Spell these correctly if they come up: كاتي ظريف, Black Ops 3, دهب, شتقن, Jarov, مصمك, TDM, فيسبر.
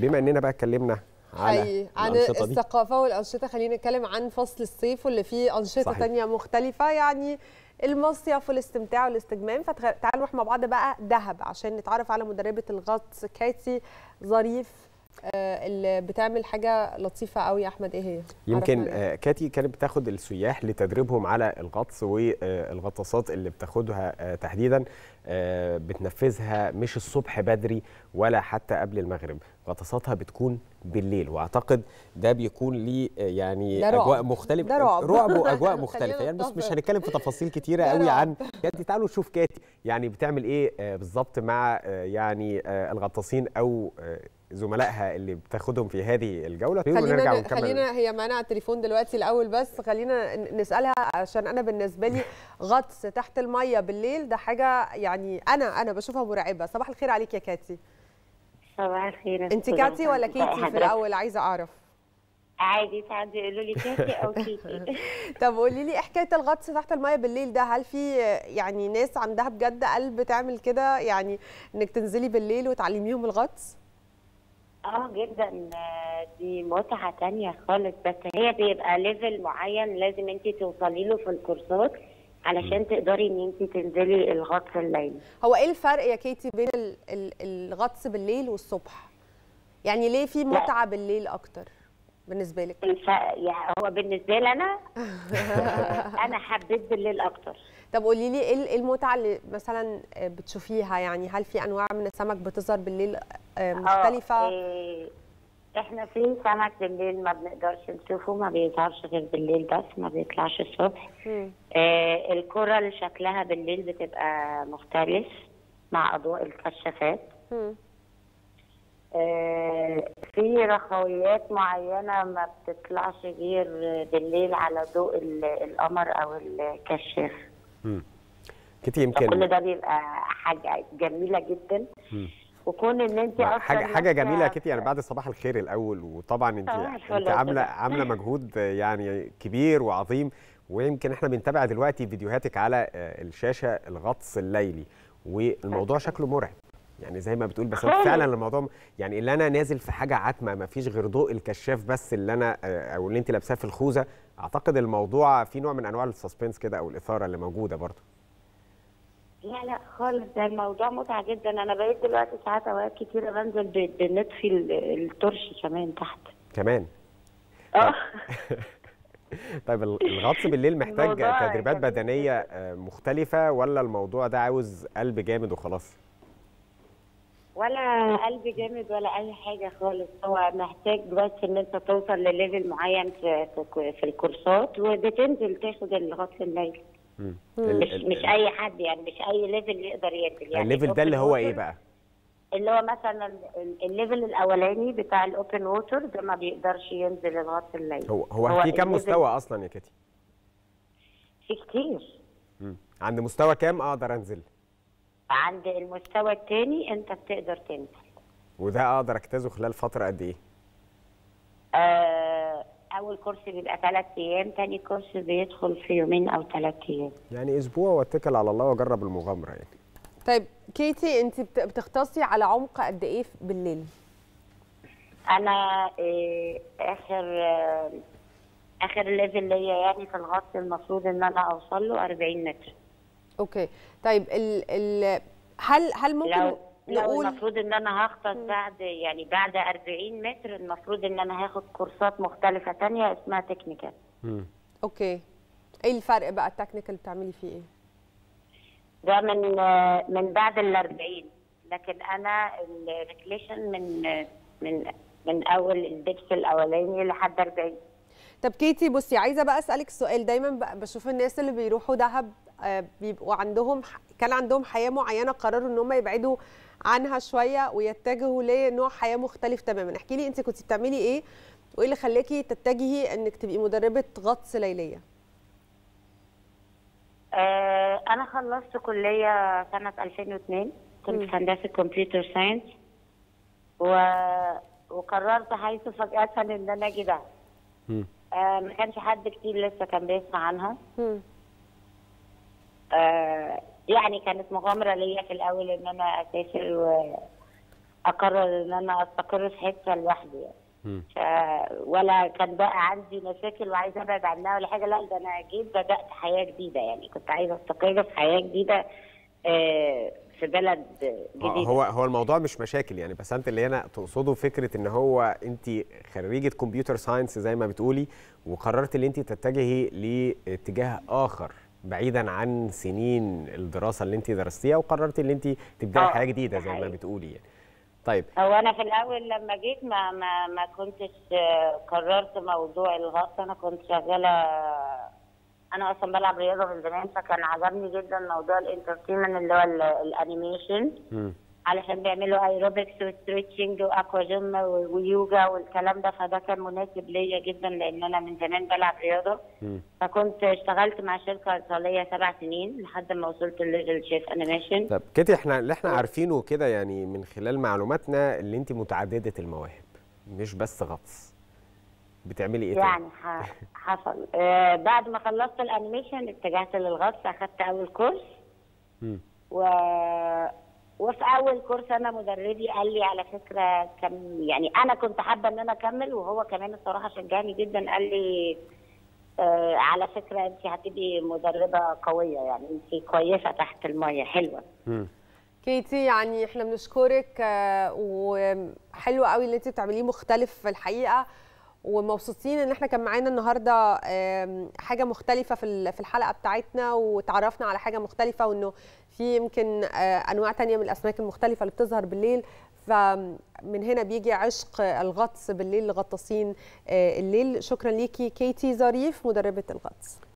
بما اننا بقى اتكلمنا عن الثقافه والانشطه، خلينا نتكلم عن فصل الصيف واللي فيه انشطه ثانيه مختلفه، يعني المصيف والاستمتاع والاستجمام. فتعالوا نروح مع بعض بقى دهب عشان نتعرف على مدربه الغطس كاتي ظريف اللي بتعمل حاجه لطيفه قوي يا احمد. ايه هي؟ يمكن كاتي كانت بتاخد السياح لتدريبهم على الغطس، والغطاسات اللي بتاخدها تحديدا بتنفذها مش الصبح بدري ولا حتى قبل المغرب، غطاساتها بتكون بالليل، واعتقد ده بيكون ليه يعني اجواء مختلفه، رعب واجواء مختلفه يعني. بس مش هنتكلم في تفاصيل كتيره قوي عن كاتي. تعالوا نشوف كاتي يعني بتعمل ايه بالظبط مع يعني الغطاسين او زملائها اللي بتاخدهم في هذه الجوله. خلينا هي معانا على التليفون دلوقتي الاول، بس خلينا نسالها عشان انا بالنسبه لي غطس تحت الميه بالليل ده حاجه يعني انا بشوفها مرعبه. صباح الخير عليك يا كاتي. صباح الخير. انت كاتي ولا كيتي في الاول؟ عايزه اعرف. عادي تعدي قولوا لي كاتي او كيتي. طب قولي لي حكايه الغطس تحت الميه بالليل ده، هل في يعني ناس عندها بجد قلب تعمل كده، يعني انك تنزلي بالليل وتعلميهم الغطس؟ جدا، دي متعه ثانيه خالص، بس هي بيبقى ليفل معين لازم انت توصلي له في الكورسات علشان تقدري ان انت تنزلي الغطس الليلي. هو ايه الفرق يا كيتي بين الغطس بالليل والصبح؟ يعني ليه في متعه بالليل اكتر بالنسبه لك؟ يعني هو بالنسبه لي انا حبيت بالليل اكتر. طب قولي لي ايه المتعه اللي مثلا بتشوفيها؟ يعني هل في انواع من السمك بتظهر بالليل مختلفه؟ احنا في سمك بالليل ما بنقدرش نشوفه، ما بيظهرش غير بالليل بس، ما بيطلعش الصبح. الكره اللي شكلها بالليل بتبقى مختلف مع اضواء الكشافات. في رخويات معينه ما بتطلعش غير بالليل على ضوء القمر او الكشاف. كتير يمكن كل ده بيبقى حاجه جميله جدا. وكون ان انت اصلا حاجه جميله يا كيتي يعني. بعد صباح الخير الاول، وطبعا انت عامله مجهود يعني كبير وعظيم، ويمكن احنا بنتابع دلوقتي فيديوهاتك على الشاشه الغطس الليلي، والموضوع شكله مرعب يعني زي ما بتقول، بس فعلا الموضوع يعني اللي انا نازل في حاجه عتمه، ما فيش غير ضوء الكشاف بس اللي انا او اللي انت لابساه في الخوذه. اعتقد الموضوع في نوع من انواع السسبنس كده او الاثاره اللي موجوده برضه. لا خالص، ده الموضوع متعه جدا. انا بقيت دلوقتي ساعات اوقات كتيره بنزل بنطفي الترش كمان تحت كمان. طيب الغطس بالليل محتاج تدريبات بدنيه مختلفه، ولا الموضوع ده عاوز قلب جامد وخلاص؟ ولا قلب جامد ولا اي حاجه خالص، هو محتاج بس ان انت توصل لليفل معين في الكورسات، وبتنزل تاخد الغطس الليلي. مش اي حد يعني، مش اي ليفل يقدر ينزل يعني. الليفل ده اللي هو ايه بقى؟ اللي هو مثلا الليفل الاولاني بتاع الاوبن ووتر ده ما بيقدرش ينزل الغطس الليلي. هو في كام مستوى اصلا يا كاتي؟ في كتير. عند مستوى كام اقدر انزل؟ عند المستوى الثاني انت بتقدر تنزل. وده اقدر اجتازه خلال فتره قد ايه؟ اول كورس بيبقى 3 ايام، ثاني كورس بيدخل في 2 أو 3 ايام، يعني اسبوع واتكل على الله واجرب المغامره يعني. طيب كيتي انت بتختصي على عمق قد ايه بالليل؟ انا اخر ليفل ليا يعني في الغطس المفروض ان انا اوصل له 40 متر. اوكي طيب هل ممكن لو المفروض ان انا هخطط بعد يعني بعد 40 متر المفروض ان انا هاخد كورسات مختلفه ثانيه اسمها تكنيكال. اوكي ايه الفرق بقى التكنيكال بتعملي فيه ايه؟ ده من بعد ال 40، لكن انا الريكليشن من اول الدبس الاولاني لحد 40. طب كيتي بصي، عايزه بقى اسالك سؤال، دايما بشوف الناس اللي بيروحوا دهب بيبقوا كان عندهم حياه معينه قرروا ان هم يبعدوا عنها شويه ويتجهوا لنوع حياه مختلف تماما. احكي لي انت كنت بتعملي ايه، وايه اللي خلاكي تتجهي انك تبقي مدربه غطس ليليه؟ انا خلصت كليه سنه 2002، كنت في هندسه كمبيوتر ساينس، وقررت حيث فجاه ان انا اجي دهب. ما كانش حد كتير لسه كان بيسمع عنها. يعني كانت مغامره ليا في الاول ان انا اسافر اقرر ان انا استقر في حته لوحدي يعني. ولا كان بقى عندي مشاكل وعايزه ابعد عنها ولا حاجه، لا ده انا جيت بدات حياه جديده يعني، كنت عايزه استقر في حياه جديده في بلد جديد. هو الموضوع مش مشاكل يعني، بس انت اللي هنا تقصده فكره ان هو انت خريجه كمبيوتر ساينس زي ما بتقولي، وقررت ان انت تتجهي لاتجاه اخر بعيدا عن سنين الدراسه اللي انت درستيها، وقررت ان انت تبداي حياه جديده زي ما بتقولي يعني. طيب هو انا في الاول لما جيت ما كنتش قررت موضوع الغطس، انا كنت شغاله، انا اصلا بلعب رياضه من زمان، فكان عجبني جدا موضوع الانترتينمنت اللي هو الانيميشن، علشان بيعملوا ايروبكس وستريتشنج واكوا جيم ويوجا والكلام ده، فده كان مناسب ليا جدا لان انا من زمان بلعب رياضه. فكنت اشتغلت مع شركه ايطاليه 7 سنين لحد ما وصلت لليفل شيف انيميشن. طب كاتي، احنا اللي احنا عارفينه كده يعني من خلال معلوماتنا اللي انت متعدده المواهب، مش بس غطس، بتعملي ايه يعني تاني؟ حصل بعد ما خلصت الانيميشن اتجهت للغطس، اخدت اول كورس وفي اول كورس انا مدربي قال لي على فكره يعني انا كنت حابه ان انا اكمل، وهو كمان الصراحه شجعني جدا، قال لي على فكره انت هتبقي مدربه قويه يعني، انت كويسه تحت الميه حلوه. كاتي يعني احنا بنشكرك، وحلو قوي اللي انت بتعمليه، مختلف في الحقيقه، ومبسوطين ان احنا كان معانا النهارده حاجه مختلفه في الحلقه بتاعتنا، وتعرفنا على حاجه مختلفه، وانه في يمكن انواع تانية من الاسماك المختلفه اللي بتظهر بالليل، فمن هنا بيجي عشق الغطس بالليل لغطاسين الليل. شكرا ليكي كاتي ظريف مدربه الغطس.